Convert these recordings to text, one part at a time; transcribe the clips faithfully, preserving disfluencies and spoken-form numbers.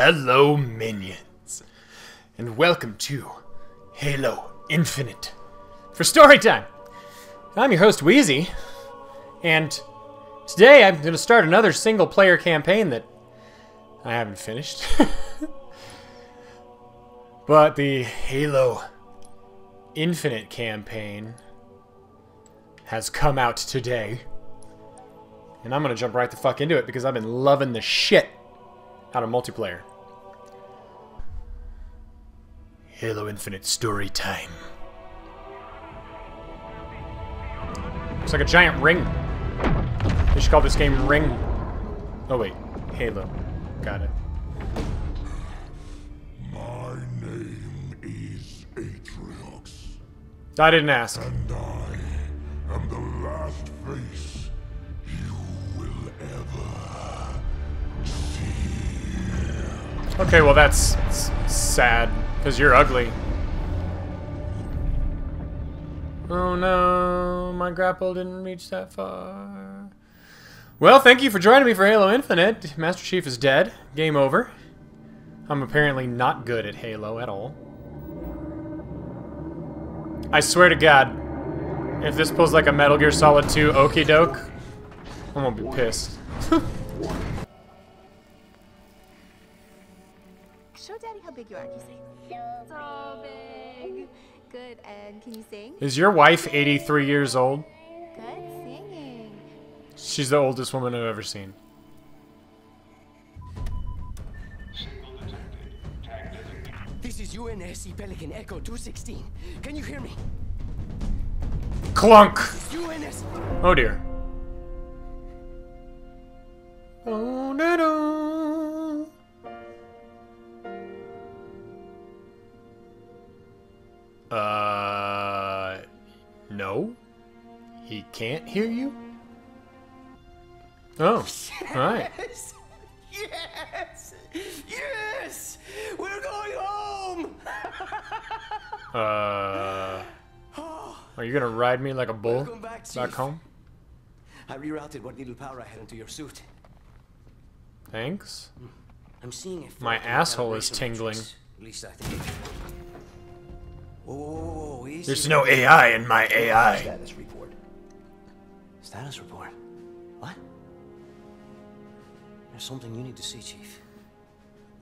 Hello, minions, and welcome to Halo Infinite for story time. I'm your host, Wheezy, and today I'm going to start another single-player campaign that I haven't finished. But the Halo Infinite campaign has come out today, and I'm going to jump right the fuck into it because I've been loving the shit out of multiplayer. Halo Infinite story time. It's like a giant ring. They should call this game Ring. Oh wait, Halo. Got it. My name is Atriox. I didn't ask. And I am the last face you will ever see. Okay, well that's sad, because you're ugly. Oh no, my grapple didn't reach that far. Well, thank you for joining me for Halo Infinite. Master Chief is dead. Game over. I'm apparently not good at Halo at all. I swear to God, if this pulls like a Metal Gear Solid two okie doke, I'm gonna be pissed. Show Daddy how big you are. Can you sing? So big. Good. And can you sing? Is your wife eighty-three years old? Good singing. She's the oldest woman I've ever seen. This is U N S C Pelican Echo two sixteen. Can you hear me? Clunk. Oh dear. Oh no no. Uh, no, he can't hear you. Oh, yes, all right. Yes, yes, we're going home. uh, are you gonna ride me like a bull back, back home? I rerouted what little power I had into your suit. Thanks. I'm seeing if my asshole is tingling. At least I think. Whoa, whoa, whoa, there's no A I in my A I. Status report. Status report? What? There's something you need to see, Chief.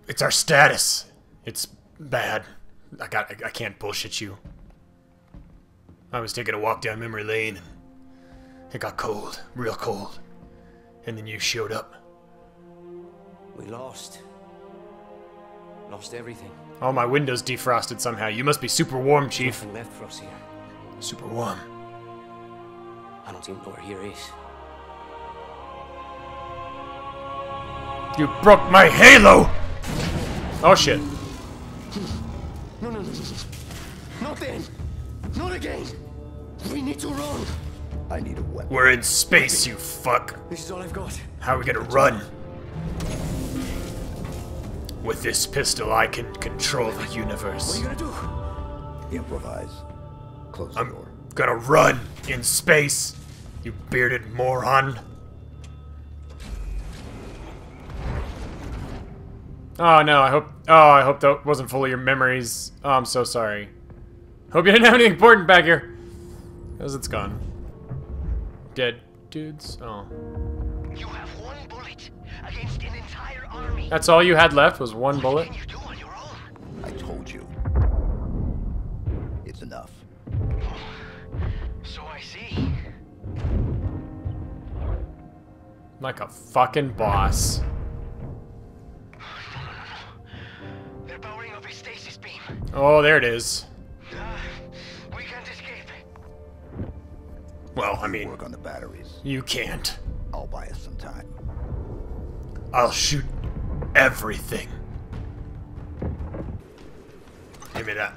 It's our status. It's bad. I got. I, I can't bullshit you. I was taking a walk down memory lane, and it got cold, real cold, and then you showed up. We lost. Lost everything. Oh, my window's defrosted somehow. You must be super warm, Chief. Nothing left for us here. Super warm. I don't even know where here is. You broke my Halo! Oh shit. No, no, no. Not then. Not again. We need to run. I need a weapon. We're in space, you fuck. This is all I've got. How are we gonna run? With this pistol, I can control the universe. What are you gonna do? Improvise. Close the door. I'm gonna run in space, you bearded moron. Oh no, I hope. Oh, I hope that wasn't full of your memories. Oh, I'm so sorry. Hope you didn't have anything important back here. Cause it's gone. Dead dudes. Oh. You have one bullet against an entire army. That's all you had left was one bullet. What can you do on your own? I told you. It's enough. So I see. Like a fucking boss. No, no, no. They're powering up a stasis beam. Oh, there it is. Uh, we can't escape. Well, I mean, work on the batteries. You can't. I'll buy us some time. I'll shoot everything. Give me that.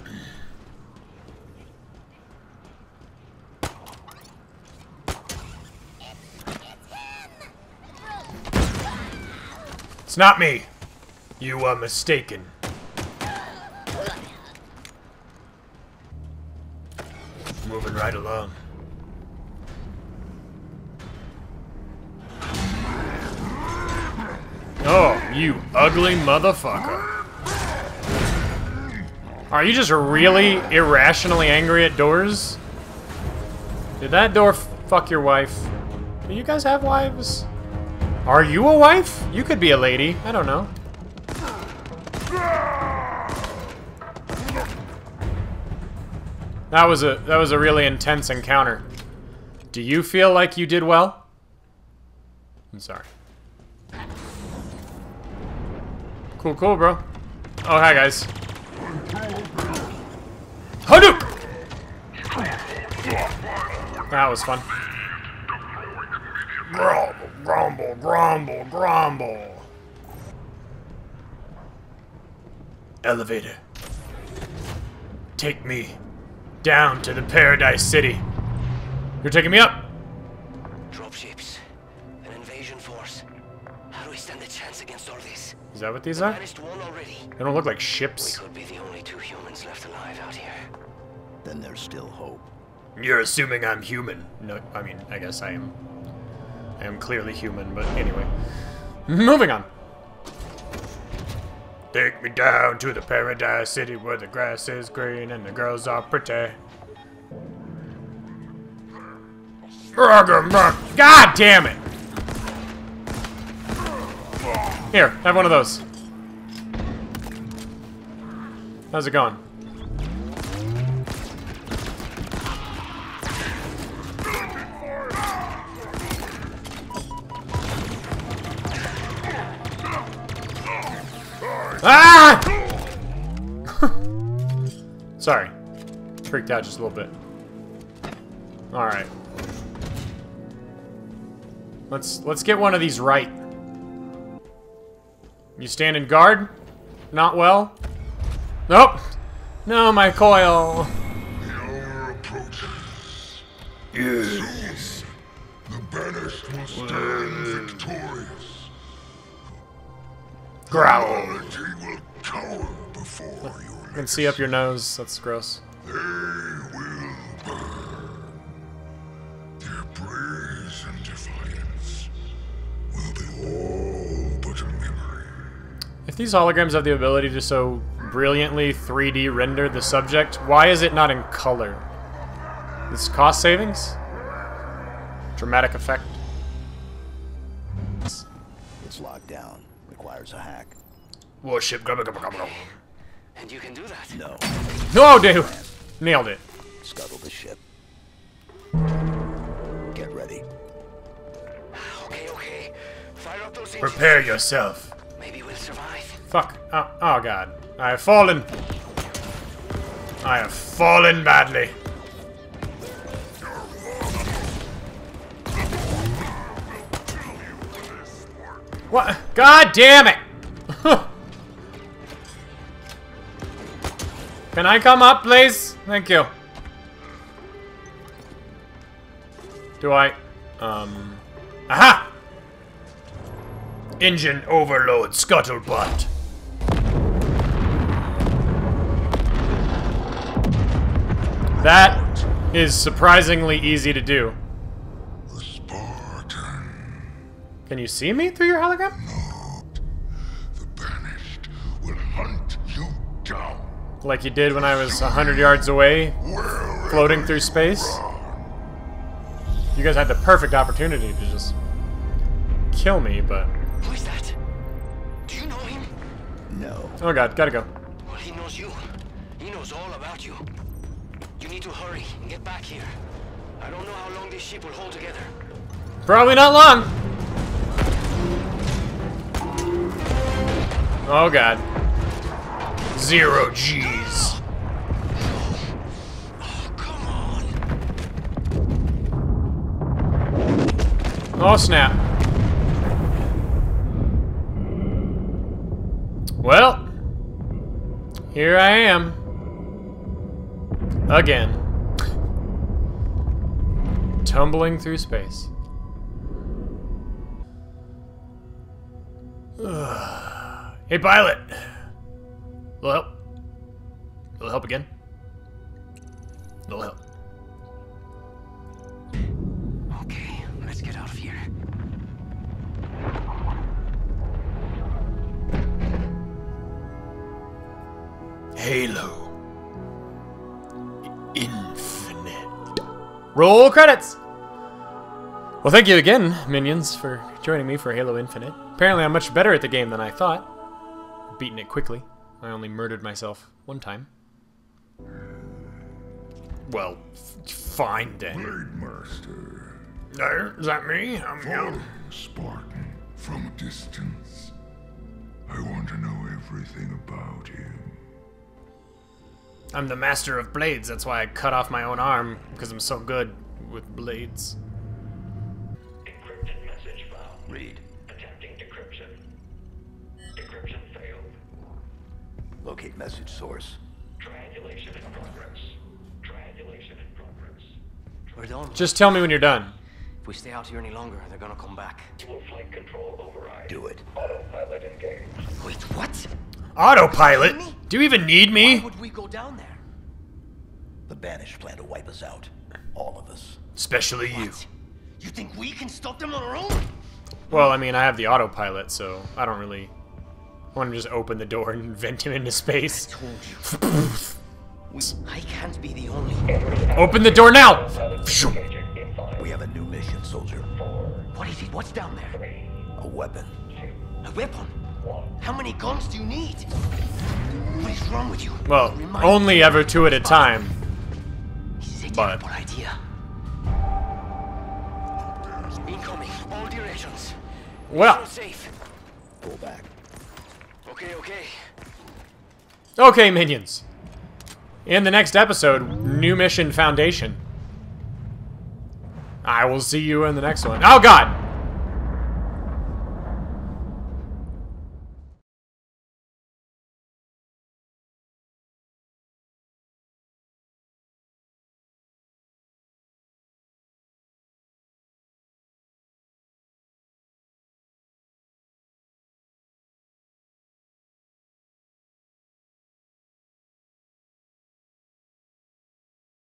It's not me. You are mistaken. Moving right along. You ugly motherfucker. Are you just really irrationally angry at doors? Did that door f fuck your wife? Do you guys have wives? Are you a wife? You could be a lady. I don't know. That was a that was a really intense encounter. Do you feel like you did well? I'm sorry. Cool, cool, bro. Oh, hi, guys. Hadoop! That was fun. Grumble, grumble, grumble, grumble. Elevator. Take me down to the Paradise City. You're taking me up. Dropships. An invasion force. How do we stand a chance against all this? Is that what these are? They don't look like ships. We could be the only two humans left alive out here. Then there's still hope. You're assuming I'm human. No, I mean, I guess I am. I am clearly human, but anyway. Moving on. Take me down to the Paradise City where the grass is green and the girls are pretty. God damn it! Here, have one of those. How's it going? Ah! Sorry. Freaked out just a little bit. Alright. Let's let's get one of these right. You standing guard? Not well? Nope. No, my coil. The hour approaches. Yes. The banished will stand victorious. Growl. Will cower before your you can see up your nose. That's gross. They will burn. Their praise and defiance will be all but a memory. If these holograms have the ability to so brilliantly three D render the subject, why is it not in color? This cost savings? Dramatic effect. It's locked down. Requires a hack. Warship, grub, grub, grub, grub. And you can do that. No. No, dude. Nailed it. Scuttle the ship. Get ready. Okay, okay. Fire up those engines. Prepare yourself. Maybe we'll survive. Fuck. Oh, oh God. I have fallen. I have fallen badly. What? God damn it! Can I come up, please? Thank you. Do I? Um. Aha! Engine overload, scuttlebutt. That is surprisingly easy to do. Can you see me through your hologram? No. The banished will hunt you down. Like you did when I was a hundred yards away, floating through space. You guys had the perfect opportunity to just kill me, but. Who is that? Do you know him? No. Oh God, gotta go. Well, he knows you. He knows all about you. You need to hurry and get back here. I don't know how long this ship will hold together. Probably not long. Oh God. Zero G's. Oh, come on. Oh snap. Well, here I am. Again. Tumbling through space. Ugh. Hey, pilot! Little help? Little help again? Little help. Okay, let's get out of here. Halo Infinite. Roll credits! Well, thank you again, minions, for joining me for Halo Infinite. Apparently I'm much better at the game than I thought. Beating it quickly. I only murdered myself one time. Well, fine then. Blademaster. There, is that me? I'm young. Spartan from a distance. I want to know everything about him. I'm the master of blades, that's why I cut off my own arm, because I'm so good with blades. Encrypted message file. Read. Attempting decryption. Decryption failed. Locate message source. Triangulation in progress. Triangulation in progress. We're done. Just tell me when you're done. If we stay out here any longer, they're gonna come back. Will flight control override? Do it. Autopilot engaged. Wait, what? Autopilot? You Do you even need me? Why would we go down there? The Banished plan to wipe us out. All of us. Especially what? you. You think we can stop them on our own? Well, I mean, I have the autopilot, so I don't really... I want to just open the door and vent him into space. I told you. we, I can't be the only... Open the door now! We have a new mission, soldier. What is it? What's down there? A weapon. A weapon? How many guns do you need? What is wrong with you? Well, Remind only ever two at a time. This is a terrible but. idea. Incoming, all directions. Well. Safe. Pull back. Okay, okay. Okay, minions. In the next episode, new mission Foundation. I will see you in the next one. Oh God.